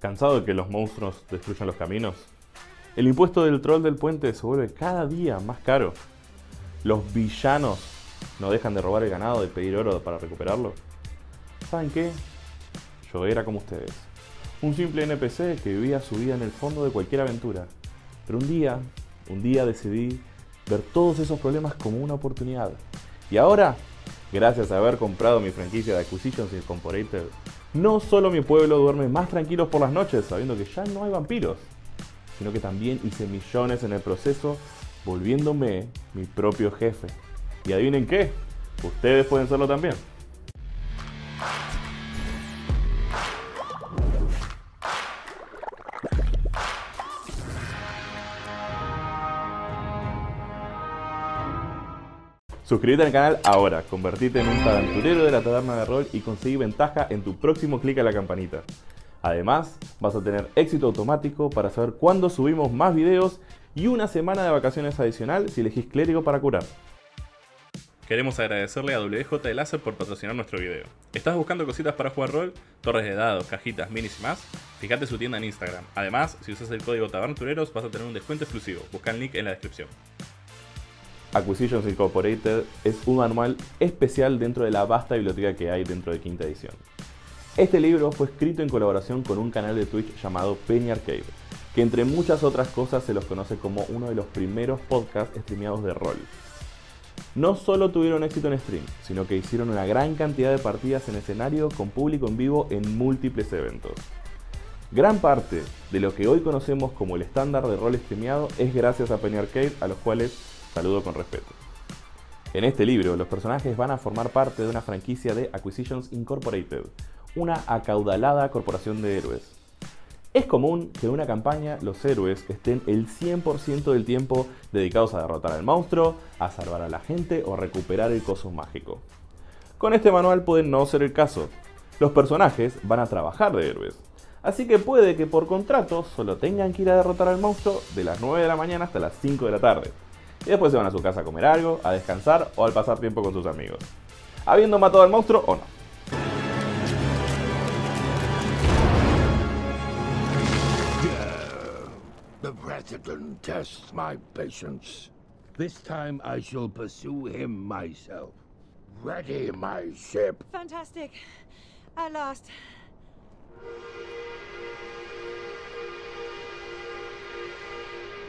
¿Cansado de que los monstruos destruyan los caminos? El impuesto del troll del puente se vuelve cada día más caro. Los villanos no dejan de robar el ganado y pedir oro para recuperarlo. ¿Saben qué? Yo era como ustedes. Un simple NPC que vivía su vida en el fondo de cualquier aventura. Pero un día decidí ver todos esos problemas como una oportunidad. Y ahora, gracias a haber comprado mi franquicia de Acquisitions Incorporated, no solo mi pueblo duerme más tranquilos por las noches sabiendo que ya no hay vampiros, sino que también hice millones en el proceso volviéndome mi propio jefe. Y adivinen qué, ustedes pueden serlo también. Suscríbete al canal ahora, convertite en un aventurero de la taberna de rol y conseguí ventaja en tu próximo clic a la campanita. Además, vas a tener éxito automático para saber cuándo subimos más videos y una semana de vacaciones adicional si elegís clérigo para curar. Queremos agradecerle a WJE Láser por patrocinar nuestro video. ¿Estás buscando cositas para jugar rol? Torres de dados, cajitas, minis y más. Fíjate su tienda en Instagram. Además, si usas el código TABERNTUREROS vas a tener un descuento exclusivo. Busca el link en la descripción. Acquisitions Incorporated es un manual especial dentro de la vasta biblioteca que hay dentro de Quinta Edición. Este libro fue escrito en colaboración con un canal de Twitch llamado Penny Arcade, que entre muchas otras cosas se los conoce como uno de los primeros podcasts streameados de rol. No solo tuvieron éxito en stream, sino que hicieron una gran cantidad de partidas en escenario con público en vivo en múltiples eventos. Gran parte de lo que hoy conocemos como el estándar de rol streameado es gracias a Penny Arcade, a los cuales saludo con respeto. En este libro, los personajes van a formar parte de una franquicia de Acquisitions Incorporated, una acaudalada corporación de héroes. Es común que en una campaña los héroes estén el 100% del tiempo dedicados a derrotar al monstruo, a salvar a la gente o a recuperar el coso mágico. Con este manual puede no ser el caso. Los personajes van a trabajar de héroes, así que puede que por contrato solo tengan que ir a derrotar al monstruo de las 9 de la mañana hasta las 5 de la tarde. Y después se van a su casa a comer algo, a descansar o al pasar tiempo con sus amigos, habiendo matado al monstruo o no. The president tests my patience. This time I shall pursue him myself. Ready my ship. Fantastic. At last.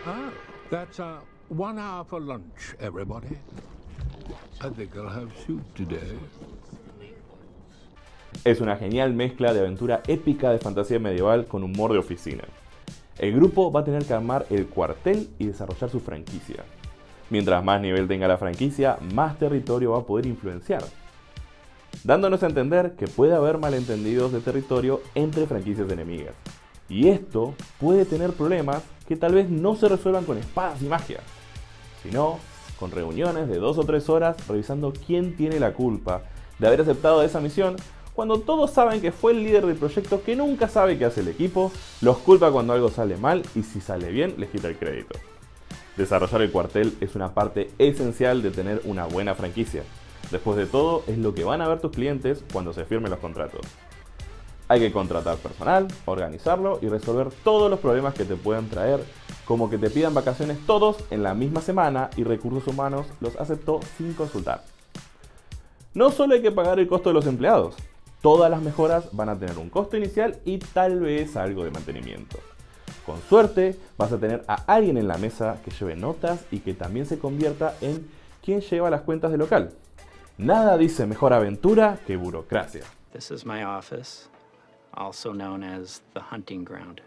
Ah, that's our 1 hour for lunch, everybody. I think I'll have soup today. Es una genial mezcla de aventura épica de fantasía medieval con humor de oficina. El grupo va a tener que armar el cuartel y desarrollar su franquicia. Mientras más nivel tenga la franquicia, más territorio va a poder influenciar, dándonos a entender que puede haber malentendidos de territorio entre franquicias enemigas. Y esto puede tener problemas que tal vez no se resuelvan con espadas y magia, sino con reuniones de 2 o 3 horas revisando quién tiene la culpa de haber aceptado esa misión, cuando todos saben que fue el líder del proyecto que nunca sabe qué hace el equipo, los culpa cuando algo sale mal y si sale bien les quita el crédito. Desarrollar el cuartel es una parte esencial de tener una buena franquicia. Después de todo, es lo que van a ver tus clientes cuando se firmen los contratos. Hay que contratar personal, organizarlo y resolver todos los problemas que te puedan traer, como que te pidan vacaciones todos en la misma semana y Recursos Humanos los aceptó sin consultar. No solo hay que pagar el costo de los empleados, todas las mejoras van a tener un costo inicial y tal vez algo de mantenimiento. Con suerte vas a tener a alguien en la mesa que lleve notas y que también se convierta en quien lleva las cuentas del local. Nada dice mejor aventura que burocracia. This is my office. Also known as the hunting ground.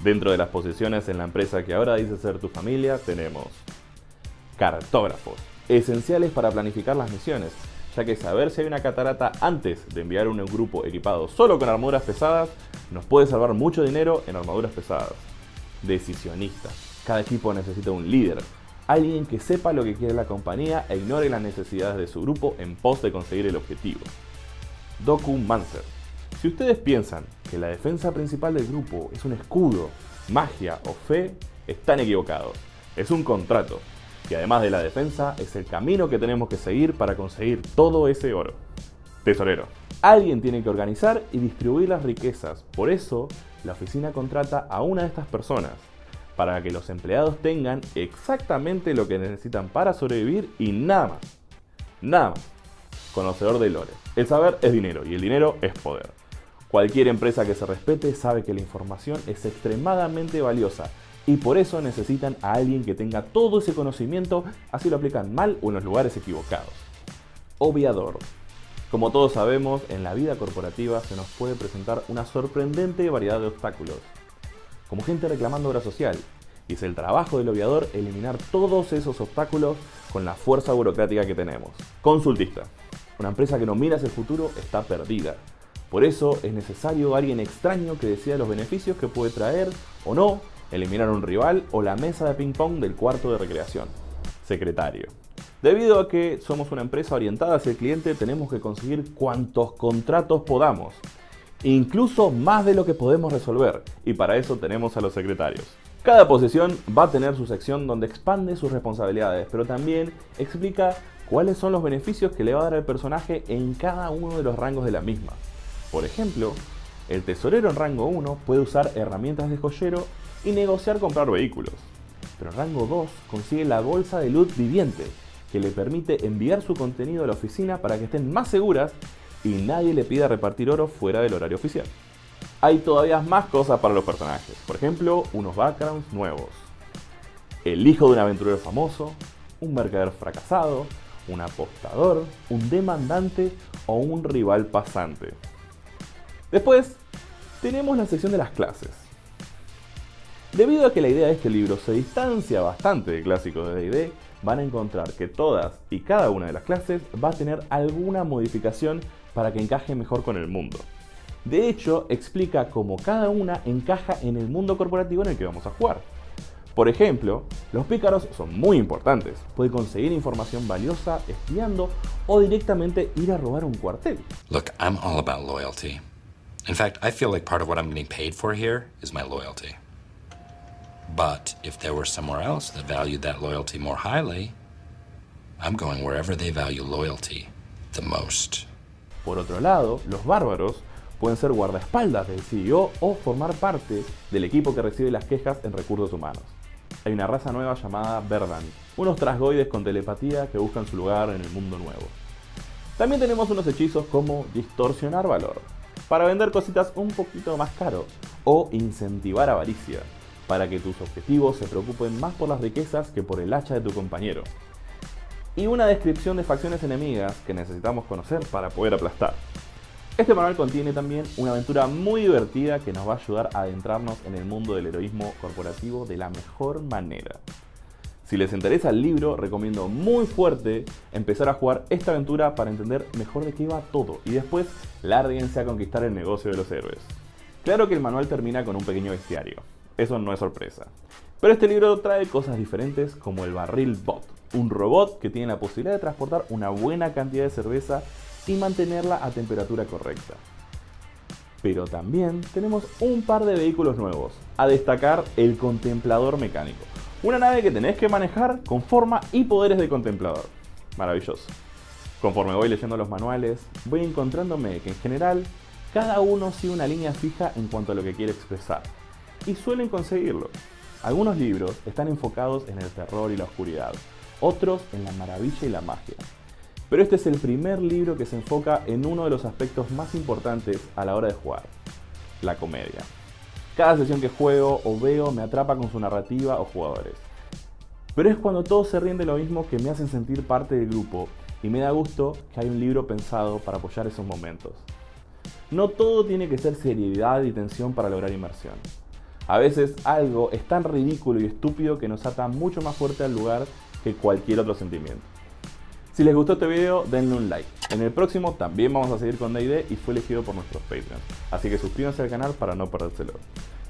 Dentro de las posiciones en la empresa que ahora dice ser tu familia tenemos cartógrafos, esenciales para planificar las misiones, ya que saber si hay una catarata antes de enviar un grupo equipado solo con armaduras pesadas nos puede salvar mucho dinero en armaduras pesadas. Decisionistas. Cada equipo necesita un líder, alguien que sepa lo que quiere la compañía e ignore las necesidades de su grupo en pos de conseguir el objetivo. Documancer. Si ustedes piensan que la defensa principal del grupo es un escudo, magia o fe, están equivocados. Es un contrato, que además de la defensa es el camino que tenemos que seguir para conseguir todo ese oro. Tesorero. Alguien tiene que organizar y distribuir las riquezas. Por eso, la oficina contrata a una de estas personas, para que los empleados tengan exactamente lo que necesitan para sobrevivir y nada más. Nada más. Conocedor de lore. El saber es dinero y el dinero es poder. Cualquier empresa que se respete sabe que la información es extremadamente valiosa y por eso necesitan a alguien que tenga todo ese conocimiento, así lo aplican mal o en los lugares equivocados. Obviador. Como todos sabemos, en la vida corporativa se nos puede presentar una sorprendente variedad de obstáculos, como gente reclamando obra social, y es el trabajo del obviador eliminar todos esos obstáculos con la fuerza burocrática que tenemos. Consultista. Una empresa que no mira hacia el futuro está perdida. Por eso es necesario alguien extraño que decida los beneficios que puede traer o no, eliminar un rival o la mesa de ping-pong del cuarto de recreación. Secretario. Debido a que somos una empresa orientada hacia el cliente, tenemos que conseguir cuantos contratos podamos, incluso más de lo que podemos resolver, y para eso tenemos a los secretarios. Cada posición va a tener su sección donde expande sus responsabilidades, pero también explica cuáles son los beneficios que le va a dar al personaje en cada uno de los rangos de la misma. Por ejemplo, el tesorero en rango 1 puede usar herramientas de joyero y negociar comprar vehículos, pero en rango 2 consigue la bolsa de loot viviente, que le permite enviar su contenido a la oficina para que estén más seguras y nadie le pida repartir oro fuera del horario oficial. Hay todavía más cosas para los personajes, por ejemplo, unos backgrounds nuevos, el hijo de un aventurero famoso, un mercader fracasado, un apostador, un demandante o un rival pasante. Después tenemos la sección de las clases. Debido a que la idea de este libro se distancia bastante del clásico de D&D, van a encontrar que todas y cada una de las clases va a tener alguna modificación para que encaje mejor con el mundo. De hecho, explica cómo cada una encaja en el mundo corporativo en el que vamos a jugar. Por ejemplo, los pícaros son muy importantes. Puede conseguir información valiosa espiando o directamente ir a robar un cuartel. Look, I'm all about loyalty. In fact, I feel like part of what I'm getting paid for here is my loyalty. But if there were somewhere else that valued that loyalty more highly, I'm going wherever they value loyalty the most. Por otro lado, los bárbaros pueden ser guardaespaldas del CEO o formar parte del equipo que recibe las quejas en recursos humanos. Hay una raza nueva llamada Verdan, unos trasgoides con telepatía que buscan su lugar en el mundo nuevo. También tenemos unos hechizos como distorsionar valor, para vender cositas un poquito más caro, o incentivar avaricia, para que tus objetivos se preocupen más por las riquezas que por el hacha de tu compañero. Y una descripción de facciones enemigas que necesitamos conocer para poder aplastar. Este manual contiene también una aventura muy divertida que nos va a ayudar a adentrarnos en el mundo del heroísmo corporativo de la mejor manera. Si les interesa el libro, recomiendo muy fuerte empezar a jugar esta aventura para entender mejor de qué va todo y después lárguense a conquistar el negocio de los héroes. Claro que el manual termina con un pequeño bestiario. Eso no es sorpresa. Pero este libro trae cosas diferentes como el Barril Bot, un robot que tiene la posibilidad de transportar una buena cantidad de cerveza y mantenerla a temperatura correcta. Pero también tenemos un par de vehículos nuevos, a destacar el Contemplador Mecánico, una nave que tenés que manejar con forma y poderes de contemplador. Maravilloso. Conforme voy leyendo los manuales, voy encontrándome que en general cada uno sigue una línea fija en cuanto a lo que quiere expresar, y suelen conseguirlo. Algunos libros están enfocados en el terror y la oscuridad, otros en la maravilla y la magia. Pero este es el primer libro que se enfoca en uno de los aspectos más importantes a la hora de jugar, la comedia. Cada sesión que juego o veo me atrapa con su narrativa o jugadores. Pero es cuando todos se ríen de lo mismo que me hacen sentir parte del grupo y me da gusto que hay un libro pensado para apoyar esos momentos. No todo tiene que ser seriedad y tensión para lograr inmersión. A veces algo es tan ridículo y estúpido que nos ata mucho más fuerte al lugar que cualquier otro sentimiento. Si les gustó este video, denle un like. En el próximo también vamos a seguir con D&D y fue elegido por nuestros Patreons, así que suscríbanse al canal para no perdérselo.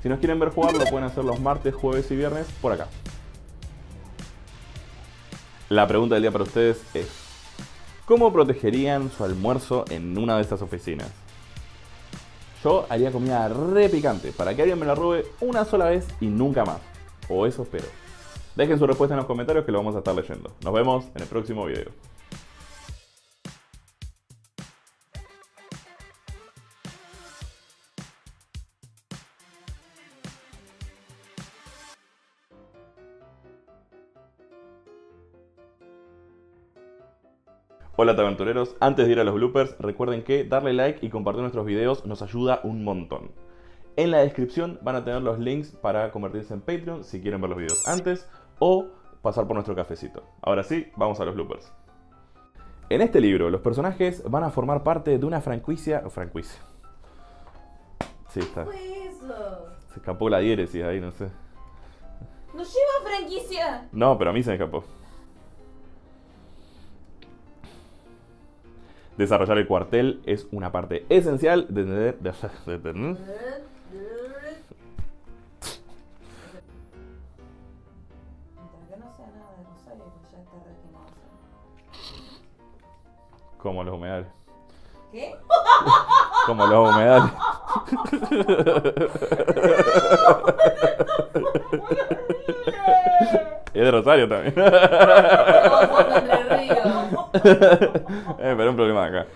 Si nos quieren ver jugar, lo pueden hacer los martes, jueves y viernes por acá. La pregunta del día para ustedes es: ¿cómo protegerían su almuerzo en una de estas oficinas? Yo haría comida re picante para que alguien me la robe una sola vez y nunca más. O eso espero. Dejen su respuesta en los comentarios que lo vamos a estar leyendo. Nos vemos en el próximo video. Hola tabertureros, antes de ir a los bloopers, recuerden que darle like y compartir nuestros videos nos ayuda un montón. En la descripción van a tener los links para convertirse en Patreon si quieren ver los videos antes o pasar por nuestro cafecito. Ahora sí, vamos a los bloopers. En este libro, los personajes van a formar parte de una franquicia. Sí, está. ¿Qué fue eso? Se escapó la diéresis ahí, no sé. ¡No lleva franquicia! No, pero a mí se me escapó. Desarrollar el cuartel es una parte esencial de entender. Como los humedales. ¿Qué? Como los humedales. Es de Rosario también. Pero un problema acá.